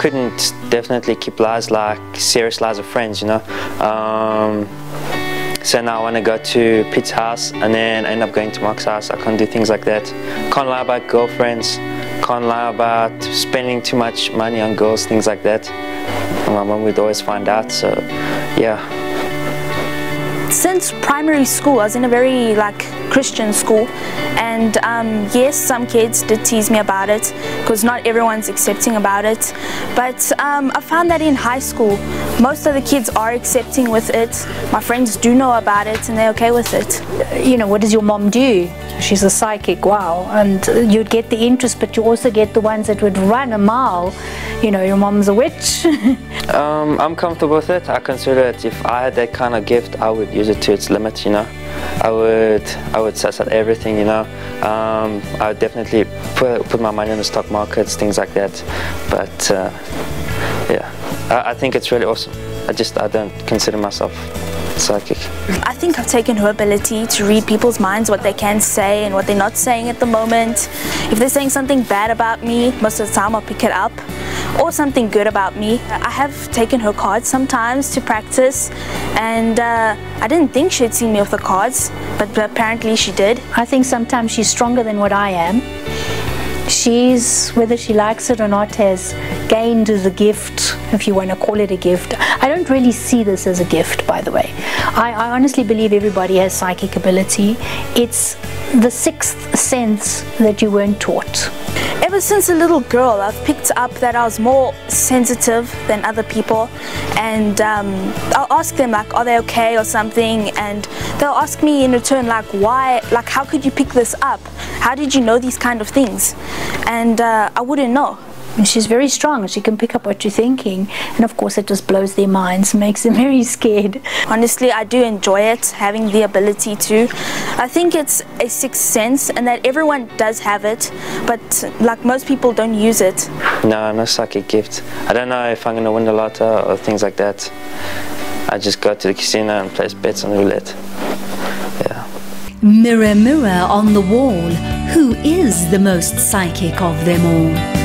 couldn't definitely keep lives like serious lives of friends, you know. So now when I go to Pete's house and then I end up going to Mark's house, I can't do things like that. Can't lie about girlfriends, can't lie about spending too much money on girls, things like that. And my mum would always find out, so yeah. Since primary school, I was in a very Christian school, and yes, some kids did tease me about it because not everyone's accepting about it, but I found that in high school most of the kids are accepting with it. My friends do know about it and they're okay with it. You know, what does your mom do? She's a psychic, wow. And you'd get the interest, but you also get the ones that would run a mile. You know, your mom's a witch. I'm comfortable with it. I consider it, if I had that kind of gift, I would use it to its limit, you know. I would suss out everything, you know. I would definitely put my money in the stock markets, things like that. But yeah, I think it's really awesome. I don't consider myself psychic. I think I've taken her ability to read people's minds, what they can say and what they're not saying at the moment. If they're saying something bad about me, most of the time I'll pick it up, or something good about me. I have taken her cards sometimes to practice, and I didn't think she'd seen me with the cards, but apparently she did. I think sometimes she's stronger than what I am. She's, whether she likes it or not, has gained the gift, if you want to call it a gift. I don't really see this as a gift, by the way. I honestly believe everybody has psychic ability. It's the sixth sense that you weren't taught. Ever since a little girl, I've picked up that I was more sensitive than other people, and I'll ask them are they okay or something, and they'll ask me in return why, how could you pick this up? How did you know these kind of things? And I wouldn't know. And she's very strong. She can pick up what you're thinking, and of course it just blows their minds, makes them very scared. Honestly, I do enjoy it, having the ability to. I think it's a sixth sense, and that everyone does have it, but most people don't use it. No psychic gift. I don't know if I'm going to win the lotto or things like that. I just go to the casino and place bets on roulette. Yeah. Mirror, mirror on the wall, who is the most psychic of them all?